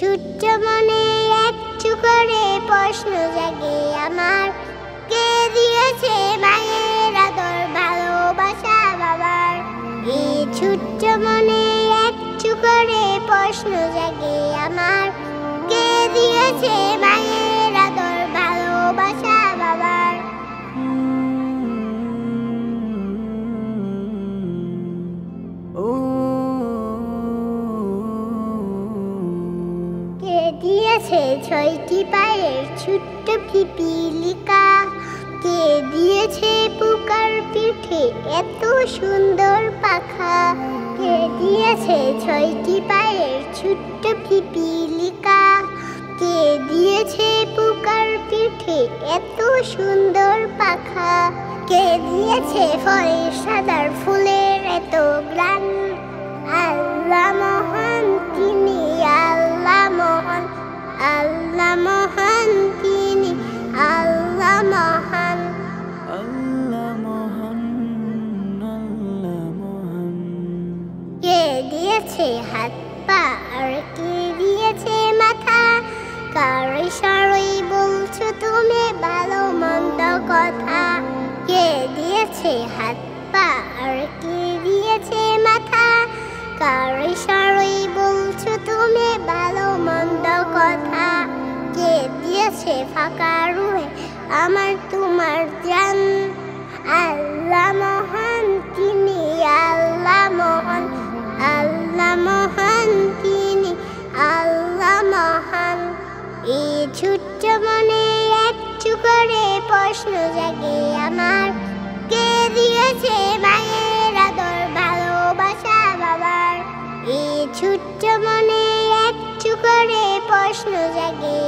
ছুট্ট মনে একটু করে প্রশ্ন জাগে আমার, কে দিয়েছে মায়ের আদর ভালোবাসা বাবার? এই ছুট্ট মনে একটু করে প্রশ্ন জাগে আমার, কে দিয়েছে মায়ের আদর ভালোবাসা বাবার? দিয়েছে ছয়টি পায়ের ছোট্ট পিপিলিকা, কে দিয়েছে পোকার পিঠে এত সুন্দর পাখা? কে দিয়েছে ছয়টি পায়ের ছোট্ট পিপিলিকা, কে দিয়েছে পোকার পিঠে এত সুন্দর পাখা? কে দিয়েছে ফলের সাদার ফুলের এত গ্রাম? আল্লাহ মহান, তিনি আল্লাহ মহান, আল্লাহ মহান, তিনি আল্লাহ মহান, আল্লাহ মহান, আল্লাহ মহান। কে দিয়েছে হাত পা আর কে দিয়েছে মাথা? কার ইশারায় বলছো তুমি ভালো মন্দ কথা? কে দিয়েছে হাত পা আর কে দিয়েছে মাথা? কার ইশারায় বলছো তুমি ভালো মন্দ কথা? কে দিয়েছে ফাঁকা রুহে আমার তোমার জান? আল্লাহ মহান, তিনি আল্লাহ মহান, আল্লাহ মহান, তিনি আল্লাহ মহান। এই ছোট্ট মনে একটু করে প্রশ্ন জাগে আমার, কে দিয়েছে মায়ের আদর ভালোবাসা বাবার? এই ছোট্ট মনে একটু করে প্রশ্ন জাগে